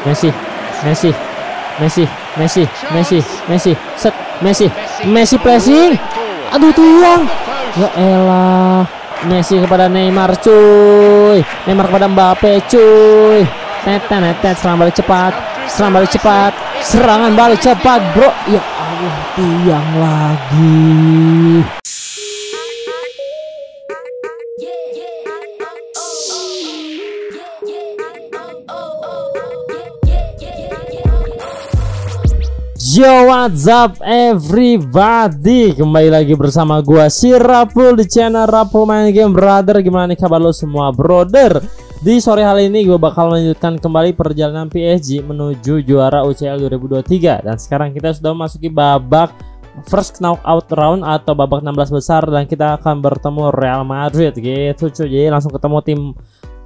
Messi, set, Messi pressing. Aduh tuang. Ya elah. Messi kepada Neymar cuy. Neymar kepada Mbappe cuy. Tetenetet, serangan balik cepat. Serangan balik cepat, bro. Ya Allah, tiang lagi. Yo, what's up everybody, kembali lagi bersama gua si Rapul di channel Rapul Maen Game. Brother, gimana nih kabar lo semua, brother? Di sore hari ini gue bakal melanjutkan kembali perjalanan PSG menuju juara UCL 2023. Dan sekarang kita sudah memasuki babak first knockout round atau babak 16 besar, dan kita akan bertemu Real Madrid gitu cuy. Jadi langsung ketemu tim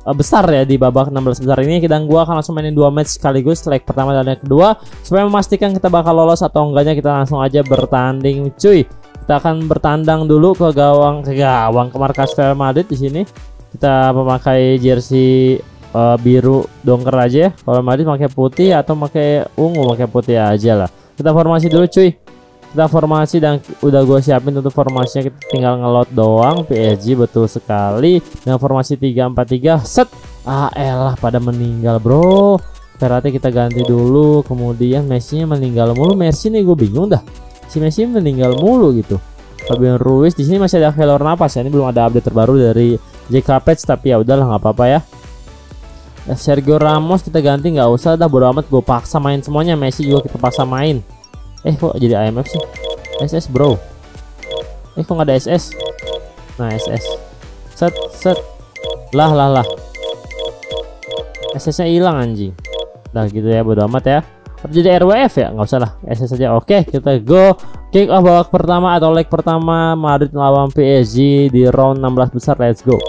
besar ya di babak 16 besar ini. Dan gua akan langsung mainin 2 match sekaligus, leg pertama dan leg kedua, supaya memastikan kita bakal lolos atau enggaknya. Kita langsung aja bertanding cuy. Kita akan bertandang dulu ke gawang, ke markas Real Madrid. Di sini kita memakai jersey biru dongker aja ya. Kalau Madrid pakai putih atau pakai ungu, pakai putih aja lah. Kita formasi dulu cuy. Kita formasi, dan udah gue siapin untuk formasinya, kita tinggal ngelot doang. PSG betul sekali dengan formasi 3-4-3. Set, elah pada meninggal bro. Verratti kita ganti dulu, kemudian Messi meninggal mulu. Messi nih gue bingung dah, si Messi meninggal mulu gitu. Fabian Ruiz di sini masih ada kelor napas ya, ini belum ada update terbaru dari JKPatch, tapi ya udahlah nggak apa-apa ya. Sergio Ramos kita ganti, nggak usah dah, bodo amat, gue paksa main semuanya. Messi juga kita paksa main. Kok jadi AMF sih? SS bro. Kok nggak ada SS? Nah SS. Set set. Lah. SS-nya hilang anjing. Nah gitu ya, bodo amat ya. Atau jadi RWF ya? Nggak usah lah, SS saja. Oke, kita go. Kick off babak pertama atau leg pertama Madrid lawan PSG di round 16 besar. Let's go.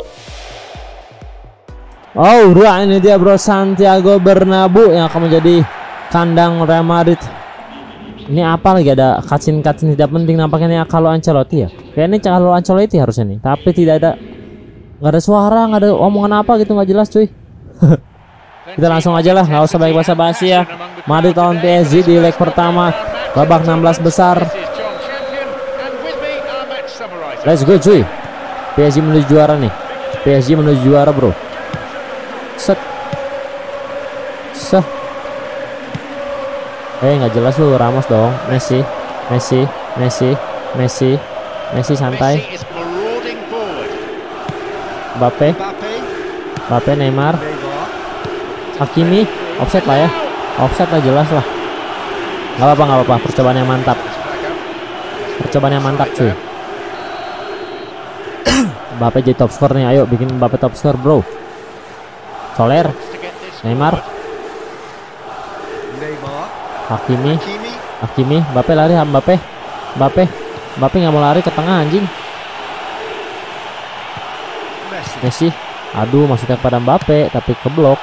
Oh, udah ini dia bro, Santiago Bernabeu yang akan menjadi kandang Real Madrid. Ini apa lagi, ada cutscene tidak penting nampaknya nih, kalau Ancelotti ya. Kayaknya kalau Ancelotti harusnya nih, tapi tidak ada, nggak ada suara, nggak ada omongan apa gitu, nggak jelas cuy. Kita langsung aja lah, nggak usah banyak basa-basi ya. Madrid lawan PSG di leg pertama babak 16 besar. Let's go cuy. PSG menuju juara nih. PSG menuju juara bro. Set. Set. Nggak jelas lu, Ramos dong. Messi santai. Mbappe, Neymar, Hakimi. Offset lah ya, offset lah, jelas lah. Nggak apa-apa, percobaan yang mantap. Cuy. Mbappe jadi top score nih, ayo bikin Mbappe top score bro. Soler, Neymar, Hakimi, Mbappe lari, Mbappe nggak mau lari ke tengah anjing. Messi, aduh maksudnya kepada Mbappe tapi keblok.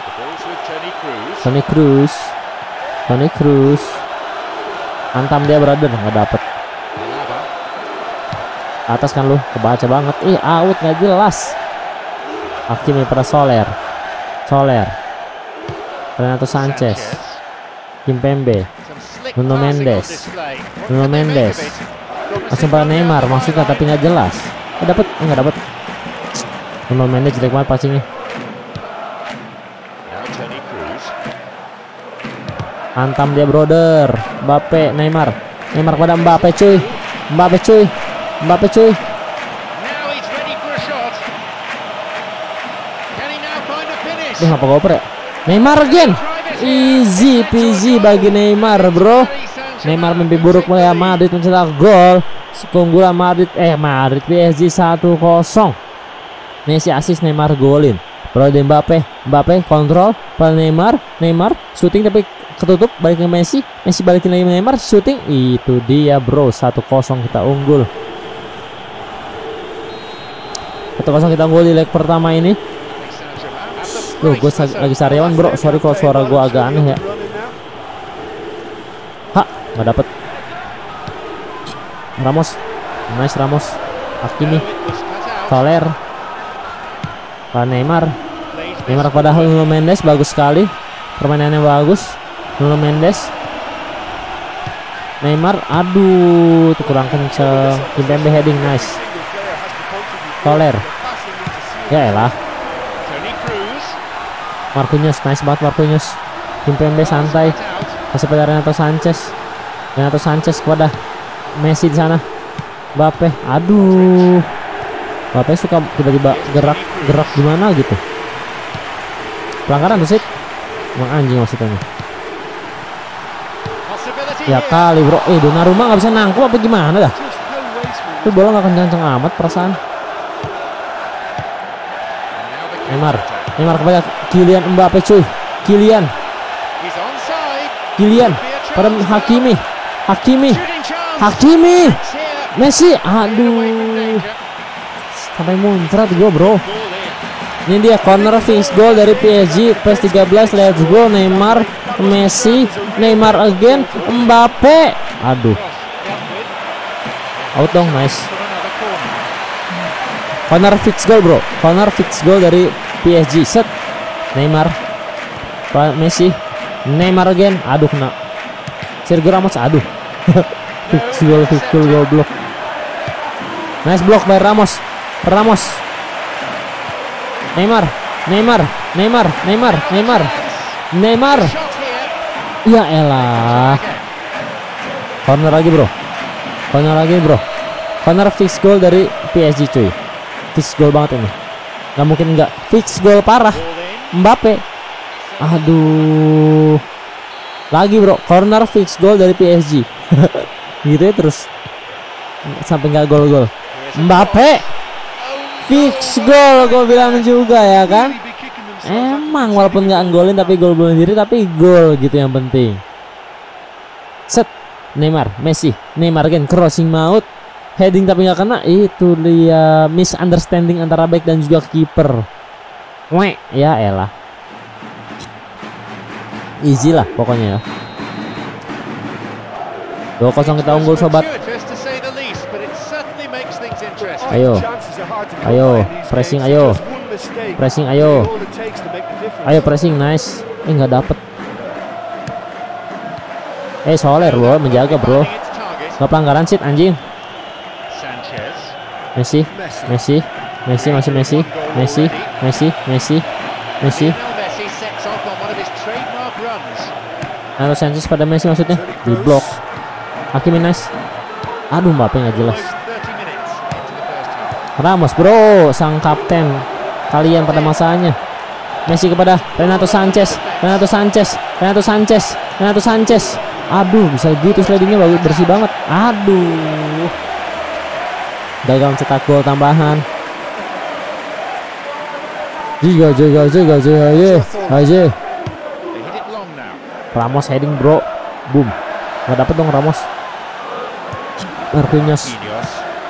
Toni Kroos, antam dia brother, nggak dapet. Atas kan lu, kebaca banget. Out nggak jelas. Hakimi pada Soler, Renato Sanchez. Kimpembe, Nuno Mendes, langsung pada Neymar maksudnya tapi nggak jelas. Nggak dapet. Nuno Mendes jelek banget passingnya. Antam dia brother. Mbappe, Neymar kepada Mbappe cuy. Ngapa goper ya? Neymar again. Easy peasy bagi Neymar bro. Neymar mimpi buruk mulai Madrid mencetak gol keunggulan Madrid. Madrid PSG 1-0. Messi asis, Neymar golin. Berada Mbappe kontrol pada Neymar shooting tapi ketutup, balik ke Messi balikin lagi Neymar shooting. Itu dia bro, 1-0 kita unggul. 1-0 kita unggul di leg pertama ini. Loh, gue lagi sariawan bro, sorry kalau suara gue agak aneh ya. Nggak dapet. Ramos, Hakimi, Soler, Neymar kepada Nuno Mendes, bagus sekali. permainannya bagus. Nuno Mendes, Neymar, aduh tuh kurang kenceng. Kimpembe heading, nice. Soler, yaelah. Marquinhos, nice banget Marquinhos. Kimpembe santai, masih pada Renato Sanchez. Renato Sanchez kepada Messi di sana. Mbappé, aduh. Mbappé suka tiba-tiba gerak gimana gitu. Pelanggaran tuh sih. Emang anjing maksudnya. Ya kali bro, Donnarumma nggak bisa nangkep apa gimana dah? Itu bola nggak kencang amat perasaan. Neymar kepada Kylian Mbappé cuy, Kylian pada Hakimi, Messi, aduh, sampai muntrat gue bro. Ini dia corner fix goal dari PSG PES 13. Let's go. Neymar, Messi, Neymar again, Mbappé. Aduh. Out dong, nice. Corner fix goal, bro. Corner fix goal dari PSG. Set. Neymar, Messi, Neymar again. Aduh kena. Sergio Ramos, aduh. Fix goal goblok. Nice block by Ramos. Neymar. Ya elah. Corner lagi bro. Corner fix goal dari PSG cuy. Fix goal banget ini. Gak mungkin enggak. Fix goal parah. Mbappé. Aduh. Lagi bro. Corner fix goal dari PSG. Gitu ya terus. Sampai nggak gol. Mbappé. Fix goal, gue bilang juga ya kan. Emang walaupun nggak nggolin tapi gol bunuh diri, tapi gol gitu yang penting. Set. Neymar, Messi, Neymar again, crossing maut, heading tapi nggak kena. Itu dia misunderstanding antara back dan juga kiper. Weh, ya elah. Easy lah pokoknya ya. 2-0 kita unggul sobat. Ayo pressing, nice. Nggak dapet. Soler bro, menjaga bro. Nggak pelanggaran sih anjing. Messi. Naruh Sanchez pada Messi maksudnya. Di blok. Hakimi nice. Aduh Mbappé nggak jelas. Ramos bro, sang kapten kalian pada masanya. Messi kepada Renato Sanchez. Aduh, bisa gitu slidingnya, bagus, bersih banget. Aduh, gagal cetak gol tambahan. Juga. Ramos heading bro, boom. Nggak dapet dong Ramos. Marquinhos.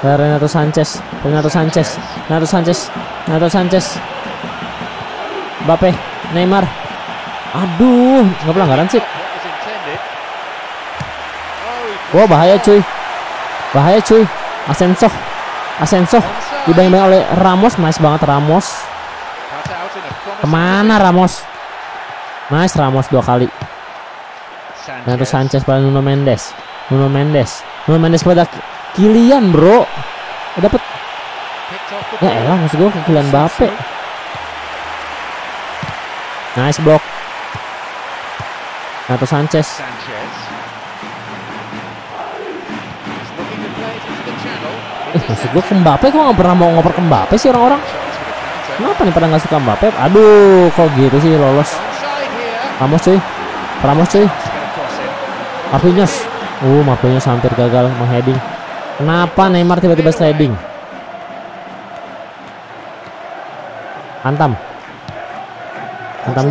Renato Sanchez. Mbappé, Neymar. Aduh, nggak pelanggaran sih. Wah, bahaya cuy. Asensio dibayang-bayang oleh Ramos, nice banget Ramos. Kemana Ramos? Nice Ramos 2 kali. Renato Sanchez pada Nuno Mendes pada Kylian bro, dapat. Ya elah, maksud gue Kylian Mbappé. Nice block. Renato Sanchez. Maksud gue ke Mbappé, kok nggak pernah mau ngoper ke Mbappé sih orang-orang. Kenapa nih pada nggak suka Mbappé? Aduh, kok gitu sih lolos. Ramos cuy. Marquinhos. Marquinhos hampir gagal mengheading. Kenapa Neymar tiba-tiba sliding? Hantam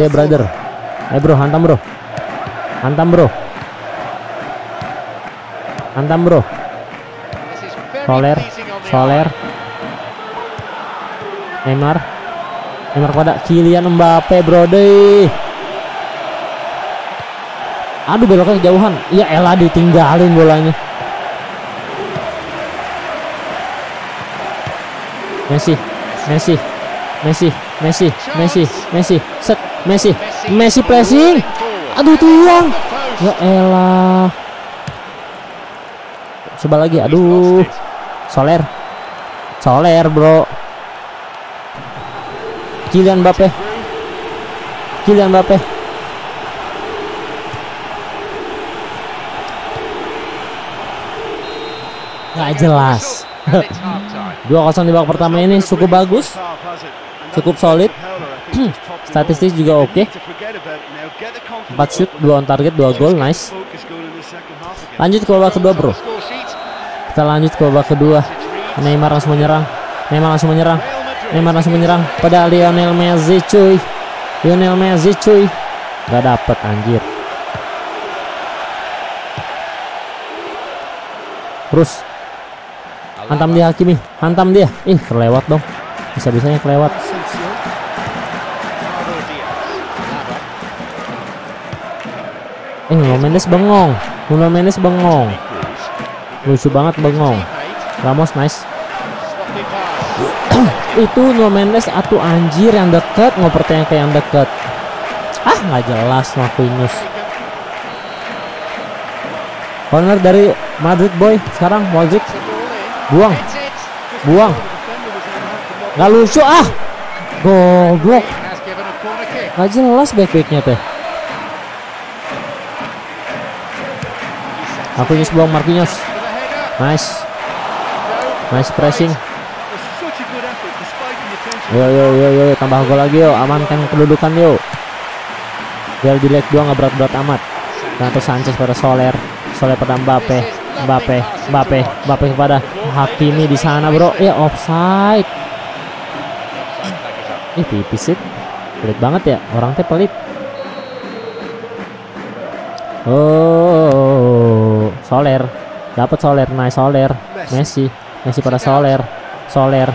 dia brother. Hantam bro. Soler. Neymar kepada Kylian Mbappé bro deh. Aduh, beloknya kejauhan. Ya elah, ditinggalin bolanya. Messi. Messi, set, Messi pressing, aduh tiang, ya elah, coba lagi, aduh, Soler bro, Kylian Mbappé, nggak jelas. 2-0 di babak pertama ini cukup bagus, cukup solid, statistik juga oke. 4 shoot, 2 on target, 2 gol, nice. Lanjut ke babak kedua bro, kita lanjut ke babak kedua. Neymar langsung menyerang pada Lionel Messi cuy, nggak dapet anjir. Terus hantam dia Hakimi, ih kelewat dong, bisa-bisanya kelewat. Nuno Mendes bengong, lucu banget bengong. Ramos nice. Itu Nuno Mendes atuh anjir, yang deket ngopertnya ke yang deket. Ah nggak jelas Marquinhos. Corner dari Madrid boy, sekarang Modric. Buang, nggak lucu ah, goblok, nggak jelas back-backnya teh. Marquinhos, nice pressing. Yo, tambah gol lagi yo, amankan kedudukan yo. Gol di leg 2 nggak berat-berat amat. Renato Sanchez pada Soler pada Mbappé kepada Hakimi di sana bro, ya offside. Ih tipis sih, pelit banget ya orang teh pelit. Oh, Soler, dapat Soler, nice Soler, Messi pada Soler,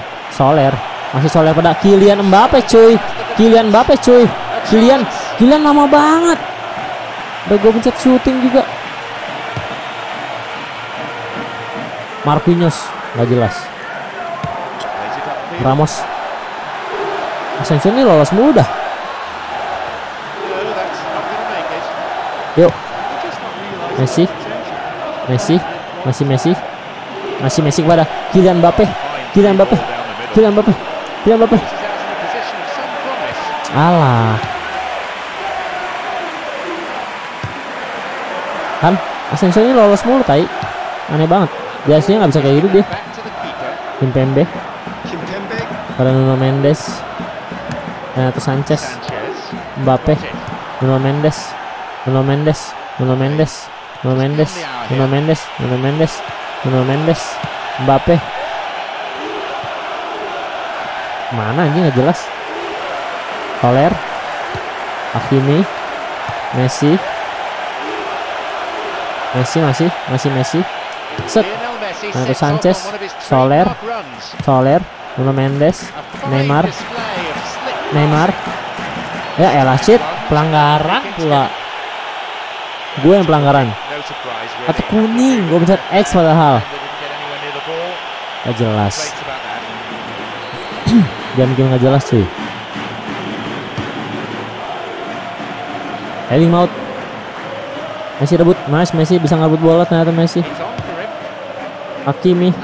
masih Soler pada Kylian Mbappé cuy, Kylian lama banget. Udah gue pencet shooting juga. Marquinhos nggak jelas. Ramos, Asensio ini lolos mudah. Yuk, Messi kepada Kylian Mbappé. Alah, kan Asensio ini lolos mulu tai, aneh banget. Biasanya nggak bisa kayak gitu dia. Kimpembe pada Nuno Mendes, Renato Sanchez, Mbappé, Nuno Mendes, Mbappé. Mana ini nggak jelas. Soler, Hakimi, Messi. Set. Renato Sanchez, Soler, Nuno Mendes, Neymar. Ya elah shit, pelanggaran pula. Gue yang pelanggaran. Atau kuning, gue pencet X padahal. Gak jelas. Game gak jelas cuy. Heading maut. Messi rebut, Messi bisa ngerebut bola ternyata Messi. Hakimi.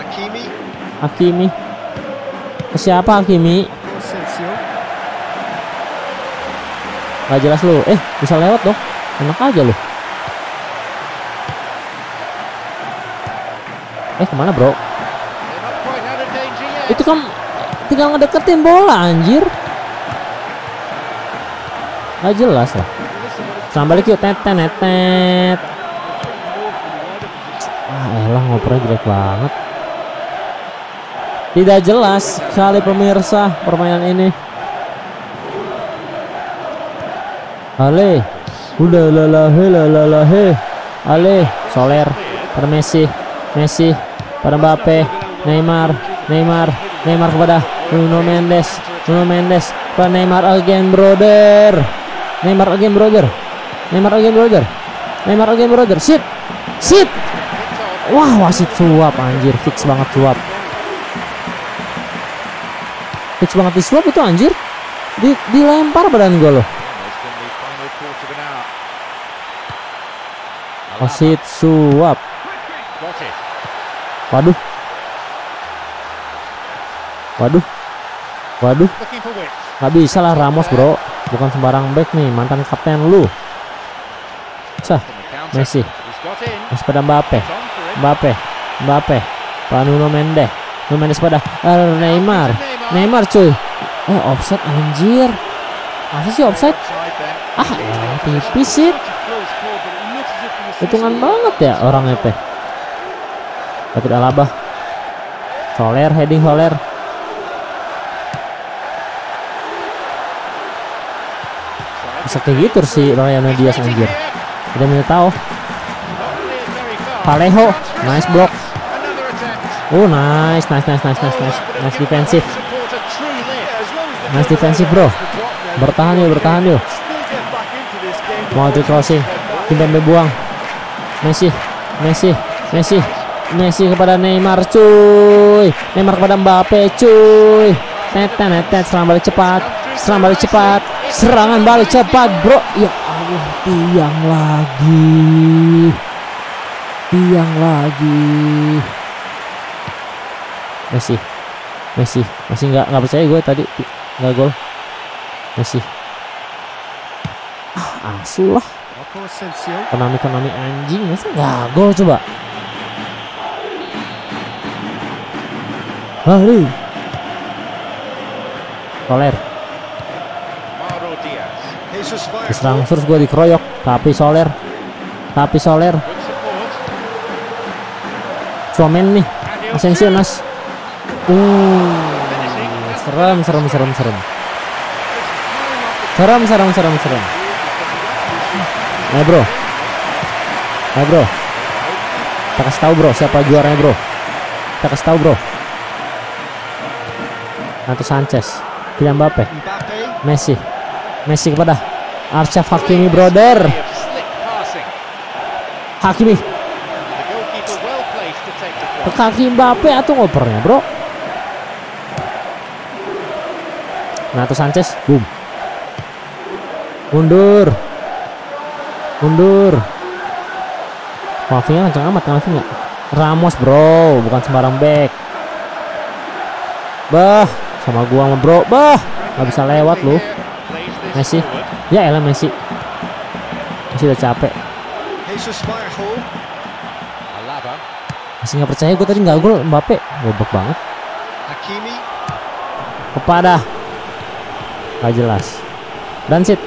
Siapa Hakimi? Gak jelas lu. Bisa lewat dong. Enak aja lu. Kemana bro? Itu kan tinggal ngedeketin bola anjir. Gak jelas lah. Sampai balik yuk. Tenet. Elah ngopernya jelek banget. Tidak jelas sekali pemirsa permainan ini. Soler pada Messi pada Mbappé, Neymar kepada Nuno Mendes pada Neymar again brother. Shit. Wah wasit suap anjir, fix banget suap. Pitch banget disuap itu anjir. Dilempar badan gue loh. Wasit suap. Waduh. Waduh. Waduh. Gak bisa lah Ramos bro. Bukan sembarang back nih, mantan kapten lu. Sah. Messi. Messi pada Mbappe. Mbappe. Mbappe. Nuno Mendes. Nuno Mendes pada Neymar. Neymar cuy. Eh offside anjir. Masa sih offside? Ah, tipis sih. Hitungan banget ya orang EP. Tapi Alaba. Soler heading Soler. Bisa kayak gitu sih Lionel Diaz anjir. Udah Militao. Palejo, nice block. Oh nice. Nice defensif. Nice defensif bro. Bertahan yuk. Mau di crossing. Kimpembe buang. Messi kepada Neymar cuy. Neymar kepada Mbappe cuy. Net serang balik cepat. Serangan balik cepat bro. Ya Allah, tiang lagi. Messi masih nggak percaya gue tadi nggak gol. Messi asu lah. Konami anjing masa nggak gol coba. Hari Soler diserang terus gue dikeroyok tapi Soler Suomen nih Asensio nas. Serem. Nah bro kita kasih tahu bro siapa juaranya bro. Renato Sanchez, Kylian Mbappé, Messi kepada Arsyaf Hakimi brother. Hakimi ke kaki Mbappé atau ngopernya bro. Renato Sanchez boom. Mundur. Maafnya kencang amat maafnya. Ramos bro, bukan sembarang back. Bah, sama gua sama bro. Bah, nggak bisa lewat lu. Messi. Ya elah Messi. Messi udah capek. Masih nggak percaya gue tadi nggak gol Mbappe. Goblok banget. Hakimi kepada nggak jelas. Dansit.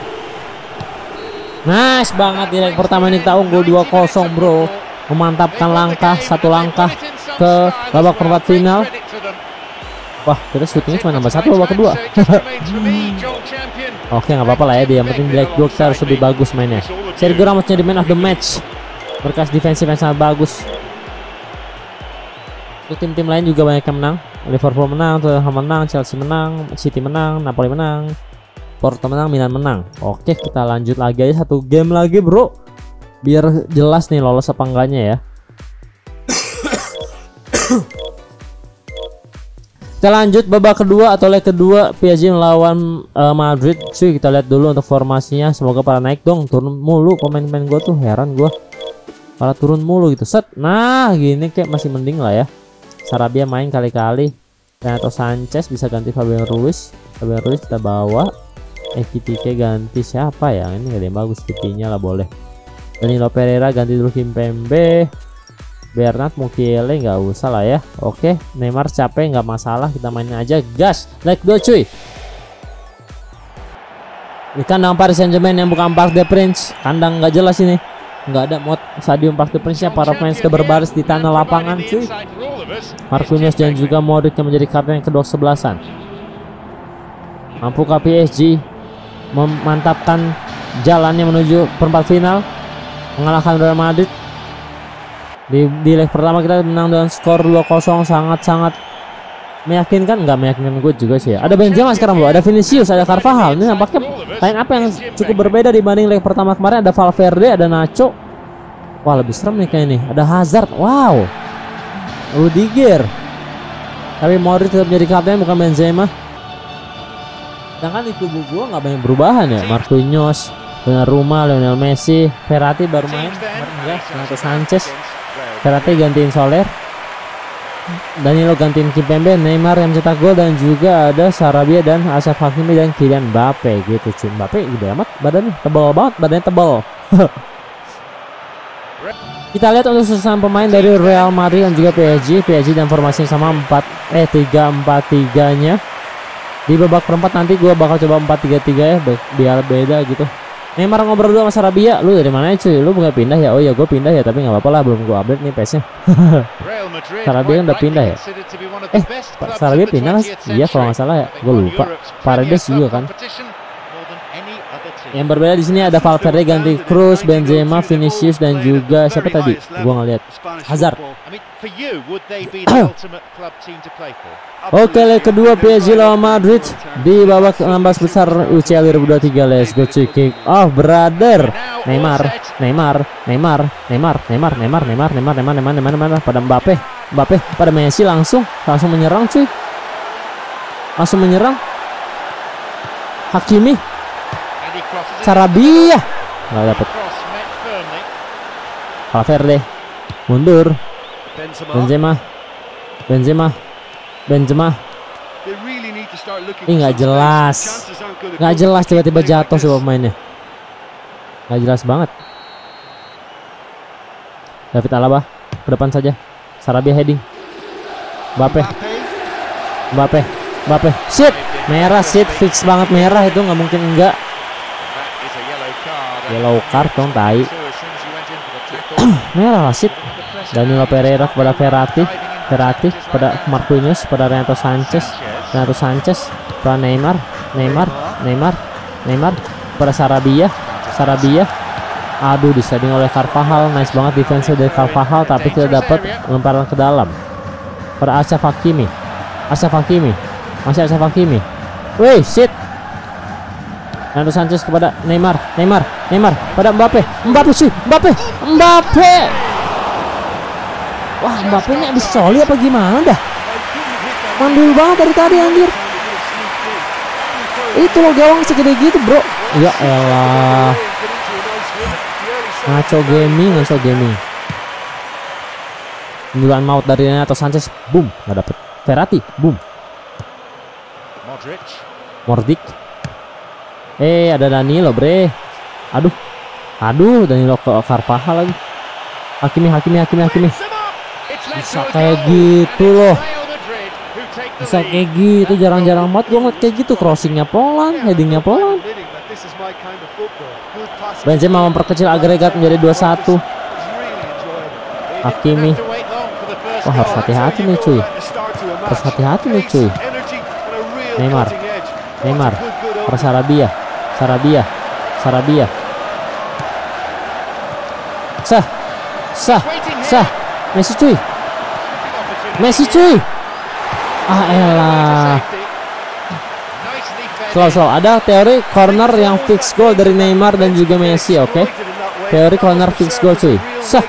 Nice banget di leg pertama ini tahun gol 2-0 bro. Memantapkan satu langkah ke babak perempat final. Wah, kita shootingnya cuma nambah satu babak kedua. Oke, nggak apa-apa lah ya. Yang penting di leg 2 kita harus lebih bagus mainnya. Sergio Ramos jadi man of the match. Berkas defensif yang sangat bagus. Untuk tim-tim lain juga banyak yang menang. Liverpool menang, Tottenham menang, Chelsea menang, City menang, Napoli menang, Porto menang, Milan menang. Oke, kita lanjut lagi aja satu game lagi bro. Biar jelas nih lolos apa enggaknya ya. Kita lanjut babak kedua atau leg kedua PSG melawan Madrid. Cuy, kita lihat dulu untuk formasinya. Semoga para naik dong, turun mulu pemain-pemain gue tuh heran gue. Para turun mulu gitu. Set. Nah, gini kayak masih mending lah ya. Sarabia main kali-kali. Renato Sanchez bisa ganti Fabian Ruiz kita bawa. FTK ganti siapa ya? Ini gak ada yang bagus sepertinya lah boleh. Danilo Pereira ganti dulu Kimpembe. Bernard Mugiele nggak usah lah ya. Oke, Neymar capek nggak masalah, kita mainin aja gas. Leg 2 cuy. Di kandang Paris Saint-Germain yang bukan Parc des Princes. Kandang nggak jelas ini. Nggak ada mod stadium Parc des Princes, para pemain sudah berbaris di tanah lapangan cuy. Marquinhos dan juga Modric yang menjadi kapten yang kedua sebelasan. Mampukah PSG memantapkan jalannya menuju perempat final, mengalahkan Real Madrid? Di leg pertama kita menang dengan skor 2-0, sangat-sangat meyakinkan. Nggak meyakinkan gue juga sih ya. Ada Benzema sekarang bro, ada Vinicius, ada Carvajal. Ini nampaknya lain apa yang cukup berbeda dibanding leg pertama kemarin. Ada Valverde, ada Nacho. Wah lebih serem nih kayaknya nih. Ada Hazard, wow. Rudiger. Tapi Modric tetap jadi kapten bukan Benzema. Sedangkan di kubu gua nggak banyak perubahan ya. Marquinhos, Donnarumma, Lionel Messi, Verratti baru main ya, Renato Sanchez, Verratti gantiin Soler, Danilo gantiin Kimpembe, Neymar yang cetak gol, dan juga ada Sarabia dan Asaf Hakimi dan Kylian Mbappé gitu. Cuma Mbappé gede amat badannya, tebal banget badannya, tebal. Kita lihat untuk susunan pemain dari Real Madrid dan juga PSG. PSG dan formasinya sama 3-4-3-nya. Di babak perempat nanti gua bakal coba 4-3-3 ya, biar beda gitu. Neymar ngobrol dulu sama Sarabia, lu dari mana cuy? Lu bukan pindah ya? Oh iya gue pindah ya, tapi nggak apa-apa lah, belum gue update nih PES-nya. Sarabia udah pindah ya? Sarabia pindah mas? Iya kalau nggak salah ya, gue lupa. Paredes juga kan? Yang berbeda di sini ada Valverde ganti Kroos, Benzema, Vinicius, dan juga siapa tadi? Gue ngeliat Hazard. Oke, leg kedua PSG lawan Madrid di babak 16 besar UCL 2023. Let's go kick off brother. Neymar pada Mbappe pada Messi langsung menyerang cuy. Langsung menyerang. Hakimi, Sarabia nggak dapat. Valverde mundur. Benzema ini nggak jelas tiba-tiba jatuh sih pemainnya, nggak jelas banget. David Alaba ke depan saja. Sarabia heading. Mbappe shit, merah shit, fix banget merah itu, nggak mungkin enggak. Yellow card dong tai. Merah wasit. Danilo Pereira kepada Verratti pada Marquinhos, pada Renato Sanchez, pada Neymar pada Sarabia. Aduh, disading oleh Carvajal. Nice banget defense dari Carvajal, tapi tidak dapat, lemparan ke dalam. Pada Asaf Hakimi. Masih Asaf Hakimi. Wih, shit. Renato Sanchez kepada Neymar pada Mbappe. Wah, Mbappe ini habis soli apa gimana dah? Mandul banget dari tadi anjir. Itu loh gawang segede gitu, bro. Ya elah. Nacho gaming. Pendulan maut dari Renato Sanchez. Boom, nggak dapet. Verratti, boom. Modric. Ada Danilo bre. Aduh Danilo ke Carvajal lagi. Hakimi bisa kayak gitu loh. Jarang-jarang banget gue ngeliat kayak gitu. Crossingnya pelan, headingnya pelan. Benzema memperkecil agregat menjadi 2-1. Hakimi. Wah, harus hati-hati nih cuy. Neymar per Sarabia. Sah. Messi cuy. Ah elah. Slow. Ada teori corner yang fix goal dari Neymar dan juga Messi, oke. Okay? Teori corner fix goal cuy. Sah.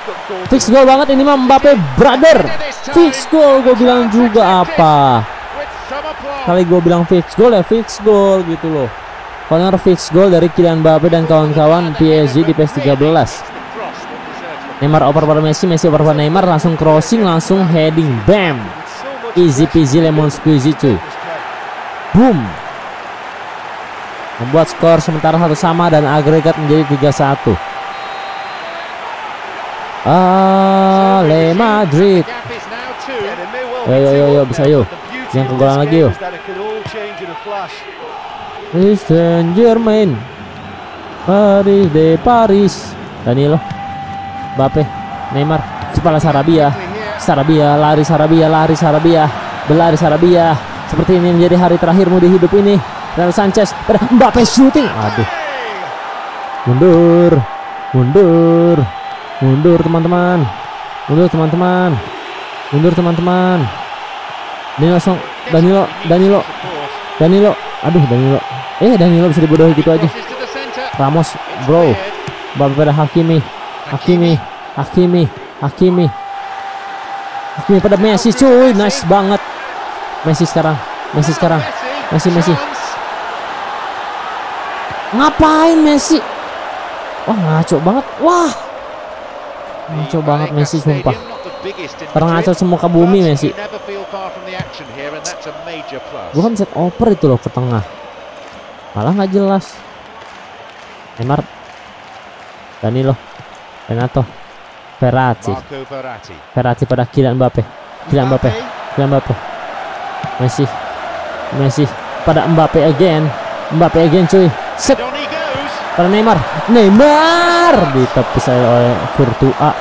Fix goal banget ini mah Mbappe brother. Fix goal gue bilang juga apa? Kali gue bilang fix goal gitu loh. Corner fix goal dari Kylian Mbappé dan kawan-kawan PSG di PES 13. Neymar oper pada Messi oper pada Neymar, langsung crossing, langsung heading, bam. Easy peasy lemon squeezy cuy. Boom. Membuat skor sementara 1-1 dan agregat menjadi 3-1. Le Madrid. Yo bisa yo. Yang kegolan lagi yuk. Paris Saint-Germain, Paris. Danilo, Mbappe, Neymar, kepala Sarabia, berlari Sarabia. Seperti ini menjadi hari terakhirmu di hidup ini. Renato Sanchez, Mbappe shooting. Aduh, mundur teman-teman. Danilo. Aduh, Danilo bisa dibodohi gitu aja. Ramos, bro. Babak pada Hakimi pada Messi cuy, nice banget. Messi sekarang. Messi. Ngapain Messi? Wah, ngaco banget. Wah, ngaco banget Messi, sumpah. Terngaco semuka bumi Messi. Gue kan set over itu loh ke tengah, malah nggak jelas. Neymar, Danilo, Renato, Verratti pada Kylian Mbappé. Messi pada Mbappé again cuy. Set pada Neymar ditepis oleh Courtois.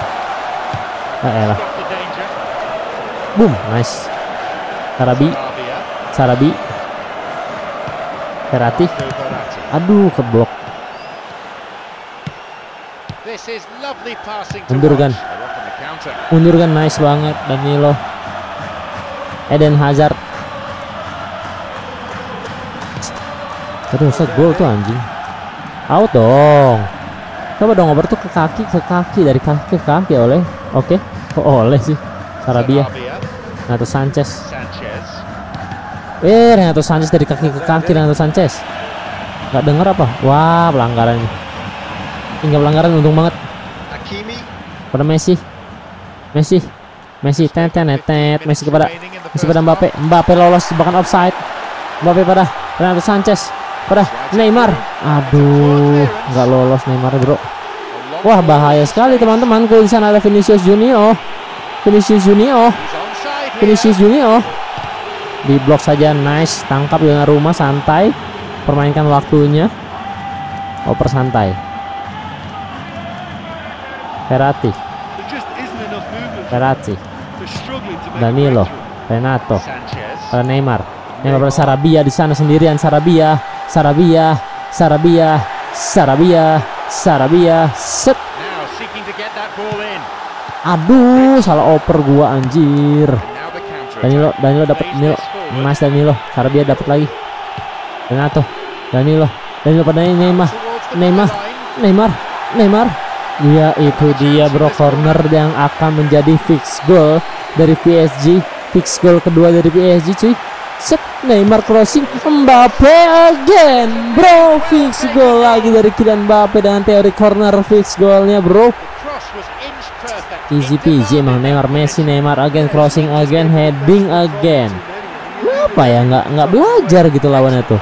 Elah. Boom, nice. Sarabia. Verratti. Aduh, keblok. Undurkan nice banget Danilo. Eden Hazard. Aduh, set gol tuh anjing. Out dong. Coba dong ngoper tuh ke kaki dari kaki ke kaki oleh. Oke, kok oleh sih? Sarabia. Renato Sanchez. Renato Sanchez dari kaki ke kaki. Renato Sanchez. Gak denger apa? Wah, pelanggaran. Hingga pelanggaran, untung banget. Hakimi. Pada Messi. Messi kepada Mbappé lolos bahkan offside. Mbappé pada Renato Sanchez. Pada Neymar. Aduh, nggak lolos Neymar, bro. Wah, bahaya sekali teman-teman. Di sana ada Vinicius Junior. Di blok saja, nice. Tangkap dengan rumah, santai. Permainkan waktunya. Oper santai. Verratti. Danilo. Renato. Pada Neymar pada Sarabia di sana sendirian. Sarabia. Set. Aduh, salah oper gua anjir. Danilo dapat Mas Danilo. Sarabia dapat lagi. Renato. Danilo pada Neymar. Ya, itu dia bro, corner yang akan menjadi fix goal dari PSG. Fix goal kedua dari PSG cuy. Set, Neymar crossing, Mbappé again bro, fix goal lagi dari Kylian Mbappé dengan teori corner fix goalnya bro. Easy peasy emang. Neymar again, crossing again, heading again. Kenapa ya nggak belajar gitu lawannya tuh?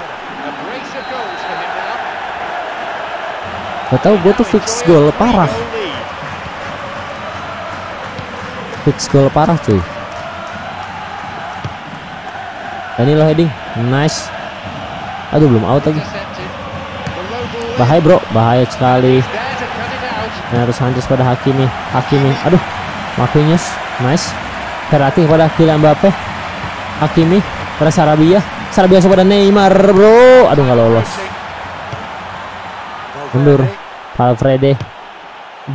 Gak tau gue tuh fix goal parah. Fix goal parah cuy. Danilo heading, nice. Aduh, belum out lagi. Bahaya bro, bahaya sekali. Harus Sanchez pada Hakimi. Aduh, Marquinhos, nice. Verratti pada Kylian Mbappé. Hakimi pada Sarabia pada Neymar bro. Aduh, nggak lolos. Mundur, Valverde.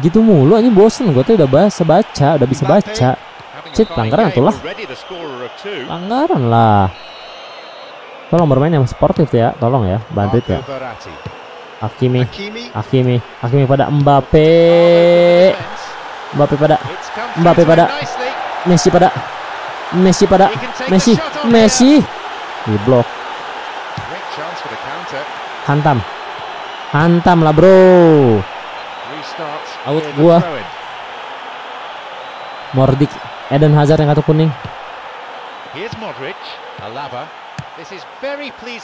Gitu mulu, ini bosen. Gue tuh udah bisa baca. Cid, pelanggaran itulah. Pelanggaran lah. Tolong bermain yang sportif ya, tolong ya, bantu ya. Hakimi pada Mbappé pada Messi. Di blok. Hantam lah bro. Out gua. Modric, Eden Hazard yang kartu kuning.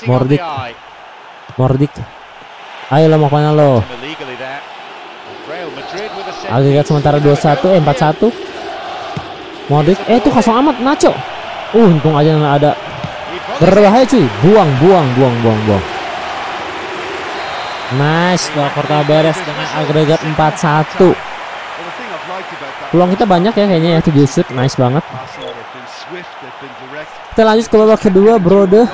Modric. Ayo lo, mau kemana lo? Agregat sementara 2-1, 4-1. Modric, itu kosong amat Nacho. Untung aja nggak ada. Berbahaya cuy. Buang. Nice, Korta beres dengan agregat 4-1. Peluang kita banyak ya kayaknya ya, 7 shoot, nice banget. Kita lanjut ke babak kedua brode.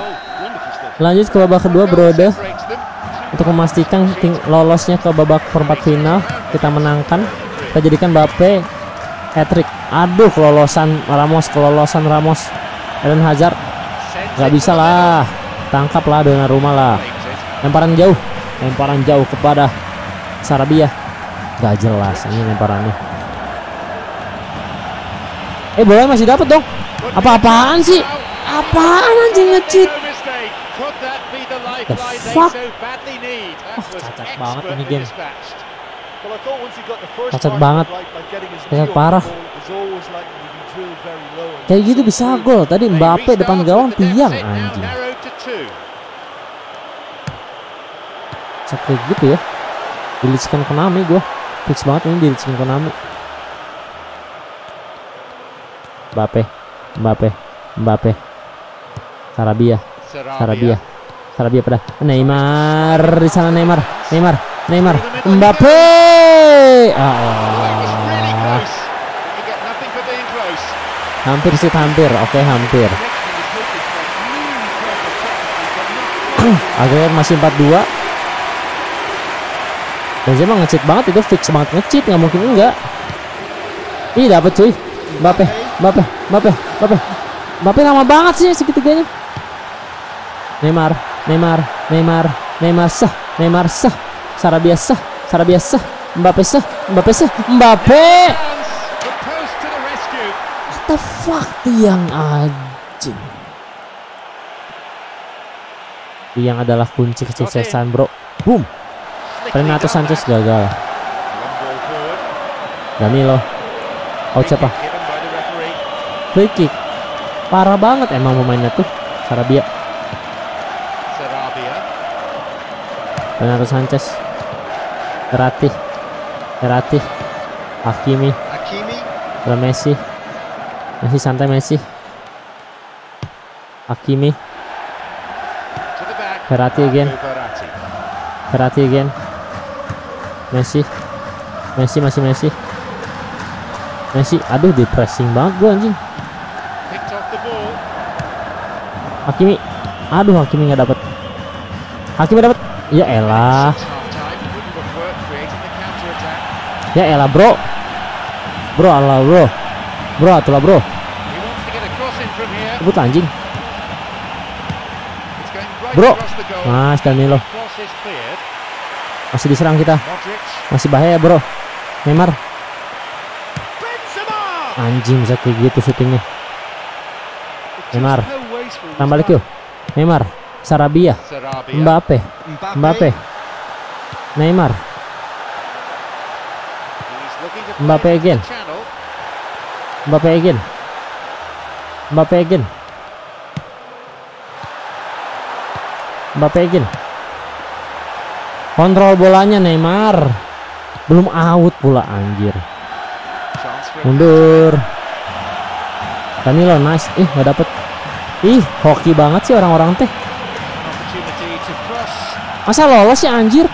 Untuk memastikan lolosnya ke babak perempat final, kita menangkan. Kita jadikan Mbappé hat-trick. Aduh, kelolosan Ramos. Eden Hazard nggak bisa lah, tangkap lah dengan rumah lah. Lemparan jauh kepada Sarabia, nggak jelas ini lemparannya. Bola masih dapat dong. Apaan anjing nge-cheat. The fuck? Oh, cacat banget ini game. Cacat banget. Cacat parah. Kayak gitu bisa gol. Tadi Mbappe depan gawang tiang anjing. Sakit gitu ya. Dilicikan Konami gua. Fix banget ini dilicikan Konami. Mbappe. Mbappe. Mbappe. Sarabia. Sarabia. Sarabia pada Neymar. Di sana Neymar. Neymar. Neymar. Mbappe. Hampir sih, hampir. Oke, hampir. Akhirnya masih 4-2. Benzema nge-cheat banget itu, fix banget nge-cheat, nggak mungkin enggak. Ih, dapat cuy. Mbappe, Mbappe, Mbappe, Mbappe. Mbappe lama banget sih segitiganya. Neymar, Neymar, Neymar, Neymar sah, Neymar sah. Sarabia sah, Sarabia sah. Mbappe sah, Mbappe sah, Mbappe. The fuck, tiang anjing. Tiang adalah kunci kesuksesan, bro. Boom. Renato Sanchez gagal. Danilo. Oh, siapa? Free kick. Parah banget emang pemainnya tuh. Sarabia. Renato Sanchez. Verratti. Verratti. Hakimi. Messi. Masih santai Messi. Hakimi. Verratti again. Verratti again. Messi. Messi masih Messi. Messi, aduh depressing banget gua anjing. Hakimi. Aduh Hakimi nggak dapat. Hakimi dapat. Ya elah. Ya elah, bro. Bro, Allah, bro. Bro, atulah bro. But anjing. Bro. Mas Danilo. Masih diserang kita. Masih bahaya, bro. Neymar. Anjing, bisa kayak gitu syutingnya. Neymar. Tambah lagi yuk. Neymar. Sarabia. Mbappe. Mbappe. Neymar. Mbappe again. Mbappe again. Mbappe again. Mbappe again. Kontrol bolanya Neymar. Belum out pula anjir. Mundur. Danilo nice. Ih, enggak dapet. Ih, hoki banget sih orang-orang teh. Masa lolos ya anjir.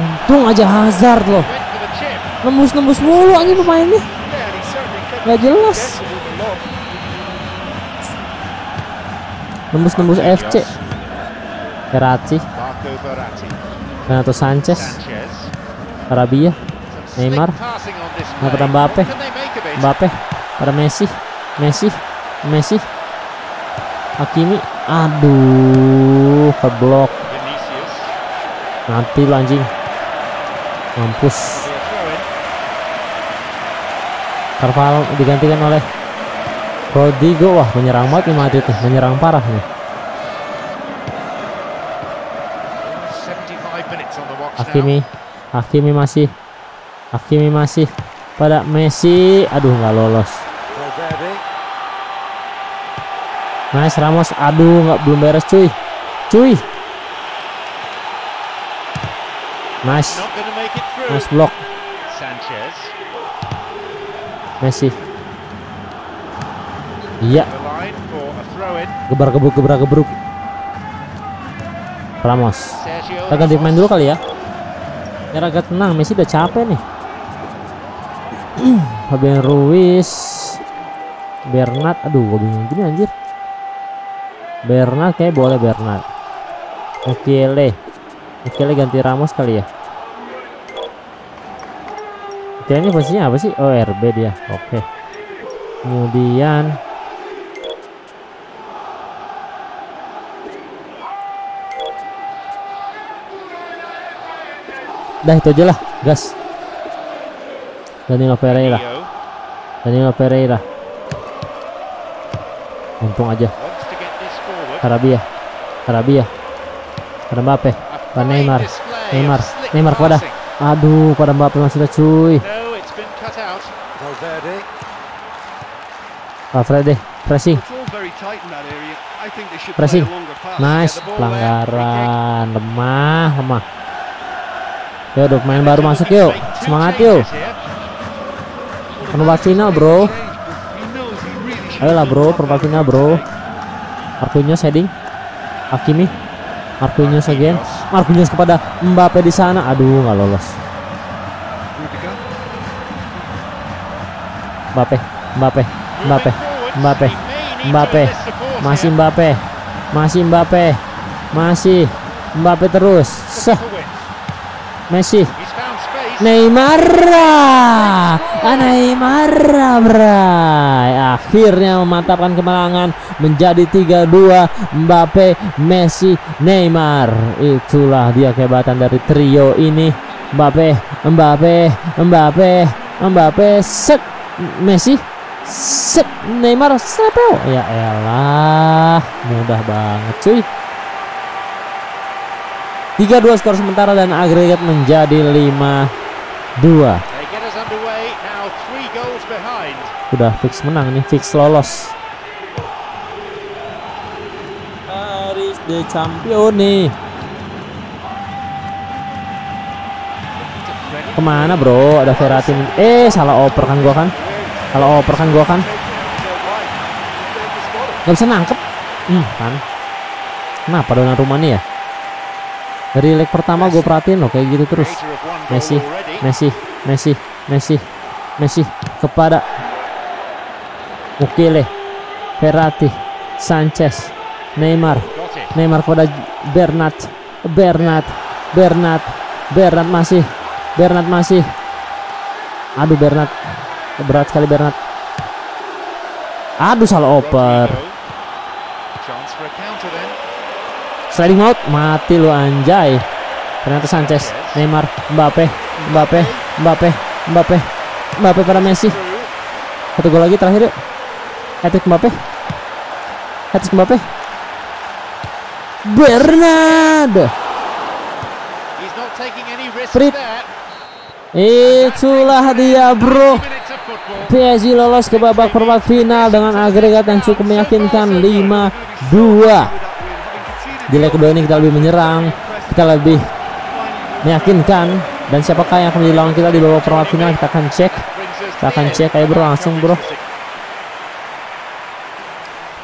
Untung aja Hazard loh. Nembus-nembus mulu anjir pemainnya. Nggak jelas. Nembus-nembus FC. Verratti. Renato Sanchez. Sarabia. Neymar. Pada Mbappe. Mbappe. Pada Messi. Messi. Messi. Hakimi. Aduh, keblok. Nanti lo anjing. Mampus. Carvajal digantikan oleh Rodrigo. Wah, menyerang banget nih Madrid nih. Menyerang parah nih. Hakimi. Hakimi masih. Hakimi masih. Pada Messi. Aduh, nggak lolos. Nice Ramos. Aduh, nggak belum beres cuy. Cuy. Nice. Nice block. Messi. Iya. Gebrak-gebruk. Ramos. Kita ganti main dulu kali ya. Biar agak tenang. Messi udah capek nih. Fabian Ruiz. Bernard. Aduh, gue bingung gini anjir. Bernard kayak boleh Bernard. Mugiele. Mugiele ganti Ramos kali ya. Ini posisinya apa sih? Oh, RB dia. Oke. Kemudian dah itu aja lah, gas. Danilo Pereira. Danilo Pereira. Untung aja. Sarabia. Sarabia. Pada Mbappe, pada Neymar kepada, aduh pada Mbappe masih ada cuy. Valverde, pressing, nice, pelanggaran, lemah. Yo, udah pemain baru masuk yuk, semangat yuk. Perempat final bro, ayolah bro, perempat final bro. Marquinhos heading, Hakimi, Marquinhos again, Marquinhos kepada Mbappe di sana, aduh nggak lolos. Mbappe terus. Seh. Messi. Neymar, bray. Akhirnya memantapkan kemenangan menjadi 3-2. Mbappe, Messi, Neymar. Itulah dia kehebatan dari trio ini. Mbappe, set. Messi, set. Neymar, sepel. Ya elah, mudah banget cuy. 3-2 skor sementara dan agregat menjadi 5-2. Udah fix menang nih, fix lolos. Paris the champion nih. Kemana bro? Ada Verratti. Salah oper kan gua kan. Gak bisa nangkep. Kan. Kenapa Donnarumma nih ya? Dari leg pertama gue perhatiin loh kayak gitu terus. Messi kepada Mugiele, Verratti, Sanchez, Neymar kepada Bernard masih. Aduh Bernard, berat sekali Bernard. Aduh salah oper. Sliding out, mati lu anjay. Renato Sanchez, Neymar, Mbappe pada Messi. Satu gol lagi terakhir yuk. Hat-trick Mbappe. Bernard. Itulah dia bro. PSG lolos ke babak perempat final dengan agregat yang cukup meyakinkan 5-2. Di leg kedua ini kita lebih menyerang, kita lebih meyakinkan, dan siapakah yang akan dilawan kita di babak perempat final kita akan cek ayo bro, langsung bro.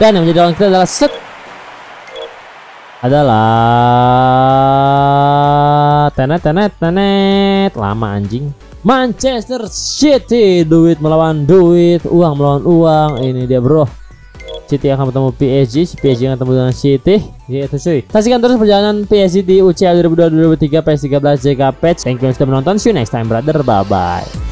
Dan yang menjadi lawan kita adalah tenet lama anjing. Manchester City, duit melawan duit, uang melawan uang. Ini dia bro, City akan bertemu PSG, PSG akan bertemu dengan City, yaitu cuy. Saksikan terus perjalanan PSG di UCL 2002-2003, PES 2013, JKPatch. Thank you sudah menonton, see you next time brother, bye bye.